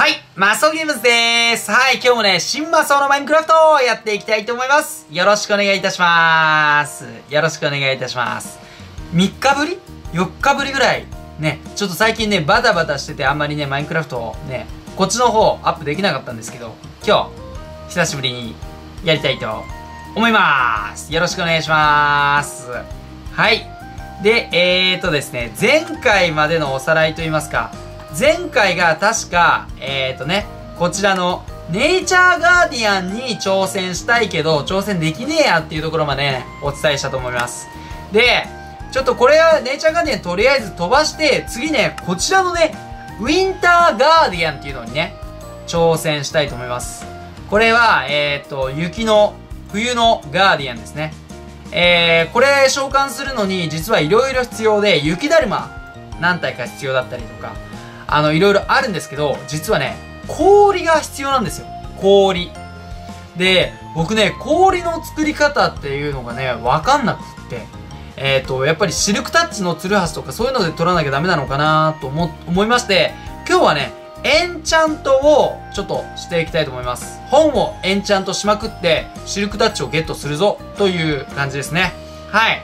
はい、マソゲームズでーす。はい、今日もね、新マソのマインクラフトをやっていきたいと思います。よろしくお願いいたします。よろしくお願いいたします。3日ぶり ?4 日ぶりぐらい。ね、ちょっと最近ね、バタバタしててあんまりね、マインクラフトをね、こっちの方アップできなかったんですけど、今日、久しぶりにやりたいと思います。よろしくお願いします。はい。で、ですね、前回までのおさらいといいますか、前回が確か、こちらのネイチャーガーディアンに挑戦したいけど、挑戦できねえやっていうところまで、ね、お伝えしたと思います。で、ちょっとこれはネイチャーガーディアンとりあえず飛ばして、次ね、こちらのね、ウィンターガーディアンっていうのにね、挑戦したいと思います。これは、雪の、冬のガーディアンですね。これ召喚するのに実はいろいろ必要で、雪だるま何体か必要だったりとか、いろいろあるんですけど、実はね、氷が必要なんですよ。氷。で、僕ね、氷の作り方っていうのがね、わかんなくって、やっぱりシルクタッチのツルハシとかそういうので取らなきゃダメなのかなと思いまして、今日はね、エンチャントをちょっとしていきたいと思います。本をエンチャントしまくって、シルクタッチをゲットするぞという感じですね。はい。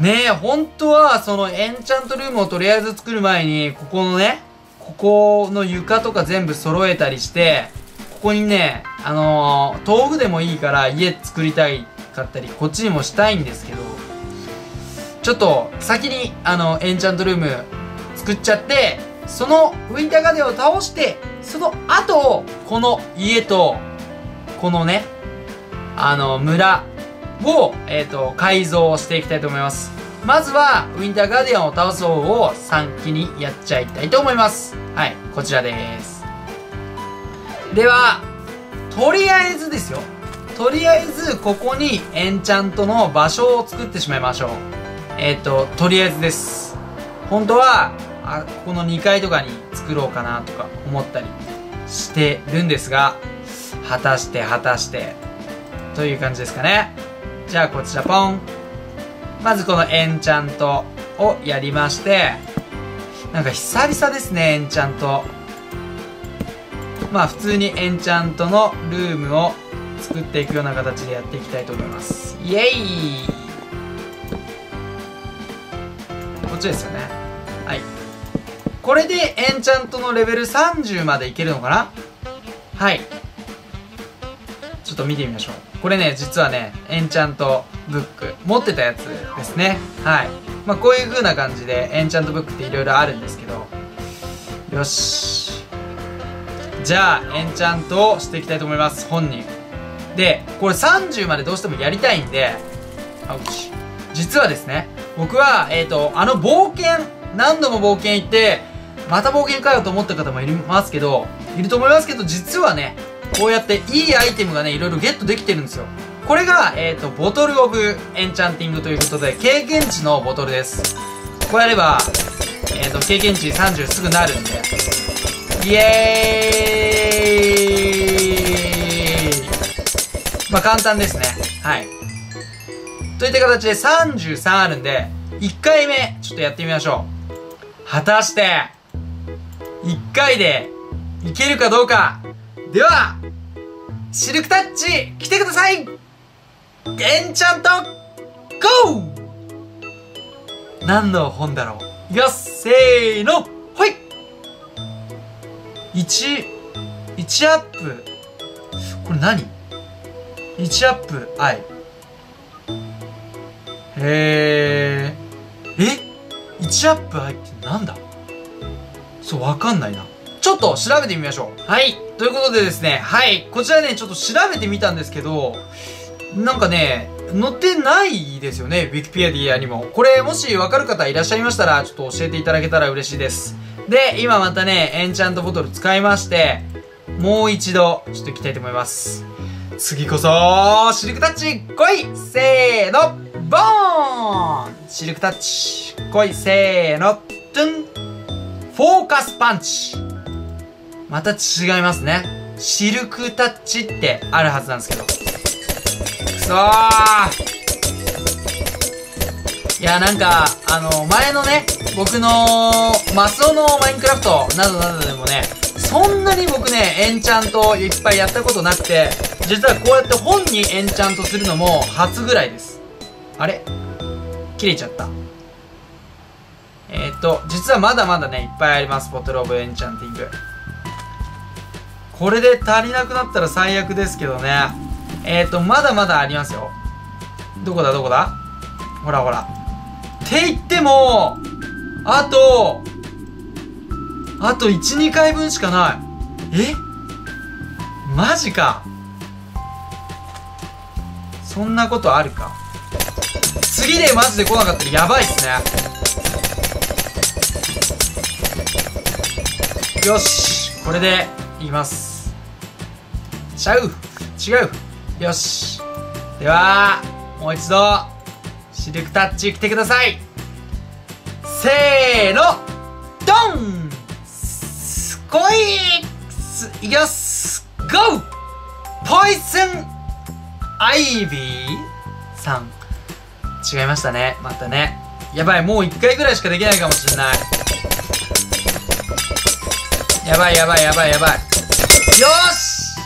ねえ、本当は、そのエンチャントルームをとりあえず作る前に、ここのね、ここの床とか全部揃えたりして、ここにね、豆腐でもいいから家作りたいかったり、こっちにもしたいんですけど、ちょっと先に、エンチャントルーム作っちゃって、そのウィンターガーデンを倒して、その後、この家と、このね、村、を、改造していきたいと思います。まずは、ウィンターガーディアンを倒す方を3期にやっちゃいたいと思います。はい、こちらです。では、とりあえずですよ。とりあえず、ここにエンチャントの場所を作ってしまいましょう。とりあえずです。本当は、この2階とかに作ろうかなとか思ったりしてるんですが、果たして、という感じですかね。じゃあこちらポン。まずこのエンチャントをやりまして、なんか久々ですね、エンチャント。まあ普通にエンチャントのルームを作っていくような形でやっていきたいと思います。イエイ！こっちですよね。はい。これでエンチャントのレベル30までいけるのかな？はい。ちょっと見てみましょう。これね、実はね、エンチャントブック、持ってたやつですね。はい。まあ、こういう風な感じで、エンチャントブックっていろいろあるんですけど。よし。じゃあ、エンチャントをしていきたいと思います、本人。で、これ30までどうしてもやりたいんで、あ、うち。実はですね、僕は、冒険、何度も冒険行って、また冒険かよと思った方もいると思いますけど、実はね、こうやっていいアイテムがね、いろいろゲットできてるんですよ。これが、ボトルオブエンチャンティングということで、経験値のボトルです。こうやれば、経験値30すぐなるんで。イエーイ！まあ、簡単ですね。はい。といった形で33あるんで、1回目、ちょっとやってみましょう。果たして、1回でいけるかどうか。では、シルクタッチ、来てください！エンチャント、ゴー！何の本だろう？いきます！せーの！ほい！1アップ。これ何？ 1 アップ、I。1 アップ、I ってなんだ？そう、わかんないな。ちょっと調べてみましょう。はい。ということでですね、はい。こちらね、ちょっと調べてみたんですけど、なんかね、載ってないですよね。Wikipedia にも。これ、もしわかる方いらっしゃいましたら、ちょっと教えていただけたら嬉しいです。で、今またね、エンチャントボトル使いまして、もう一度、ちょっといきたいと思います。次こそ、シルクタッチ、来い！せーの、ボーン！シルクタッチ、来い！せーの、トゥン！フォーカスパンチ！また違いますね。シルクタッチってあるはずなんですけど。くそー！いや、なんか、前のね、僕のマスオのマインクラフトなどなどでもね、そに僕ねエンチャントいっぱいやったことなくて、実はこうやって本にエンチャントするのも初ぐらいです。あれ切れちゃった。実はまだまだねいっぱいあります。ボトルオブエンチャンティング、これで足りなくなったら最悪ですけどね。まだまだありますよ。どこだどこだ、ほらほらって言ってもあと 1,2 回分しかない。えマジか、そんなことあるか。次でマジで来なかったらやばいっすね。よしこれでいきます。ちゃう違う。よしではもう一度シルクタッチ来てください。せーのドンスコイッいきます。ゴーポイズンアイビーさん違いましたね。またねやばい、もう1回ぐらいしかできないかもしれない。やばいやばいやばいやばい。よし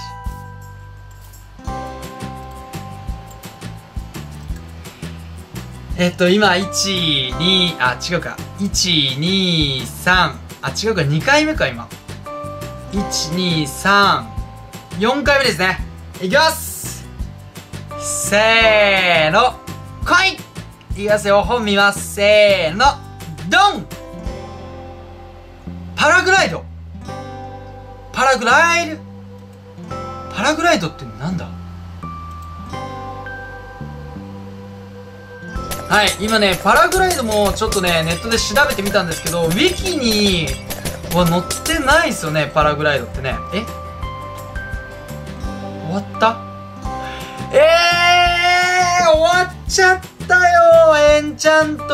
今12あ違うか123あ違うか2回目か今1234回目ですね。いきます。せーの来い。いきますよ本見ます。せーのドンパラグライドパラグライドってなんだ。はい今ねパラグライドもちょっとねネットで調べてみたんですけど、ウィキには載ってないですよねパラグライドってね。え終わった。終わっちゃったよエンチャント。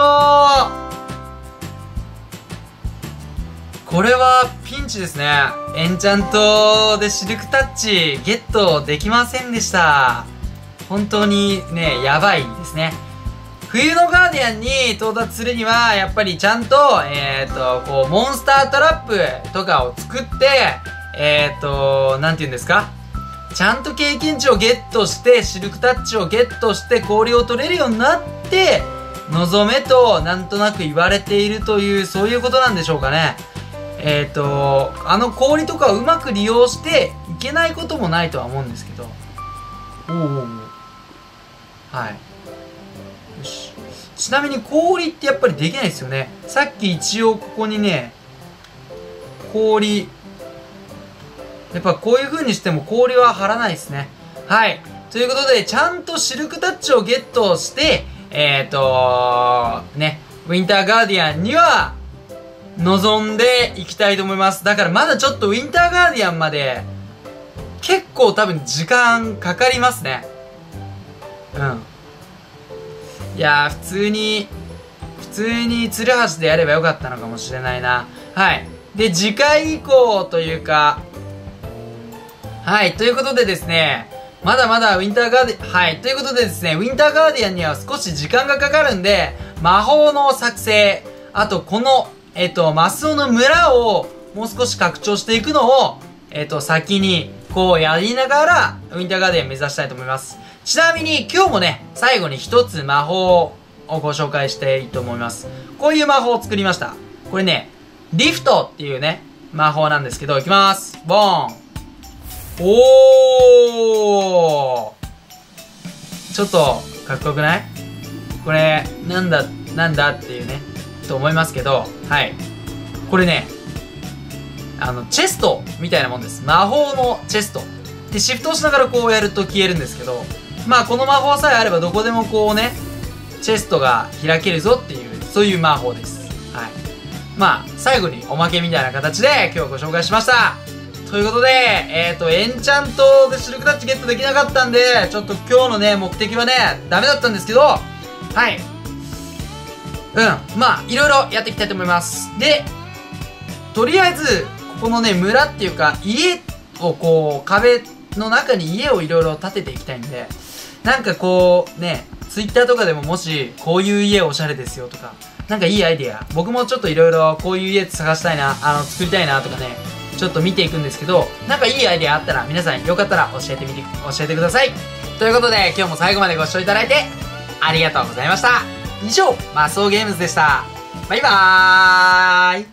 これはピンチですね。エンチャントでシルクタッチゲットできませんでした。本当にねやばいですね。冬のガーディアンに到達するにはやっぱりちゃんとこうモンスタートラップとかを作ってなんていうんですか、ちゃんと経験値をゲットしてシルクタッチをゲットして氷を取れるようになって望めとなんとなく言われているという、そういうことなんでしょうかね。あの氷とかをうまく利用していけないこともないとは思うんですけど。おうおうおうはいよし。ちなみに氷ってやっぱりできないですよね。さっき一応ここにね氷やっぱこういう風にしても氷は張らないですね。はいということでちゃんとシルクタッチをゲットしてねウィンターガーディアンには望んでいきたいと思います。だからまだちょっとウィンターガーディアンまで結構多分時間かかりますね。うんいや普通にツルハシでやればよかったのかもしれないな。はいで次回以降というかはいということでですね、まだまだウィンターガーディアンはいということでですね、ウィンターガーディアンには少し時間がかかるんで魔法の作成、あとこのマスオの村をもう少し拡張していくのを、先にこうやりながら、ウィンターガーデンを目指したいと思います。ちなみに今日もね、最後に一つ魔法をご紹介していいと思います。こういう魔法を作りました。これね、リフトっていうね、魔法なんですけど、いきます。ボーン。おー。ちょっと、かっこよくない？これ、なんだっていうね。と思いますけど、はいこれねチェストみたいなもんです。魔法のチェストでシフトをしながらこうやると消えるんですけど、まあこの魔法さえあればどこでもこうねチェストが開けるぞっていうそういう魔法です。はいまあ最後におまけみたいな形で今日はご紹介しました。ということでエンチャントでシルクタッチゲットできなかったんでちょっと今日のね目的はねダメだったんですけど、はいまあいろいろやっていきたいと思います。でとりあえずここのね村っていうか家をこう壁の中に家をいろいろ建てていきたいんで、なんかこうね Twitter とかでももしこういう家おしゃれですよとかなんかいいアイディア僕もちょっといろいろこういう家探したいな作りたいなとかねちょっと見ていくんですけど、なんかいいアイデアあったら皆さんよかったら教えてください。ということで今日も最後までご視聴いただいてありがとうございました。以上、マスオゲームズでした。バイバーイ。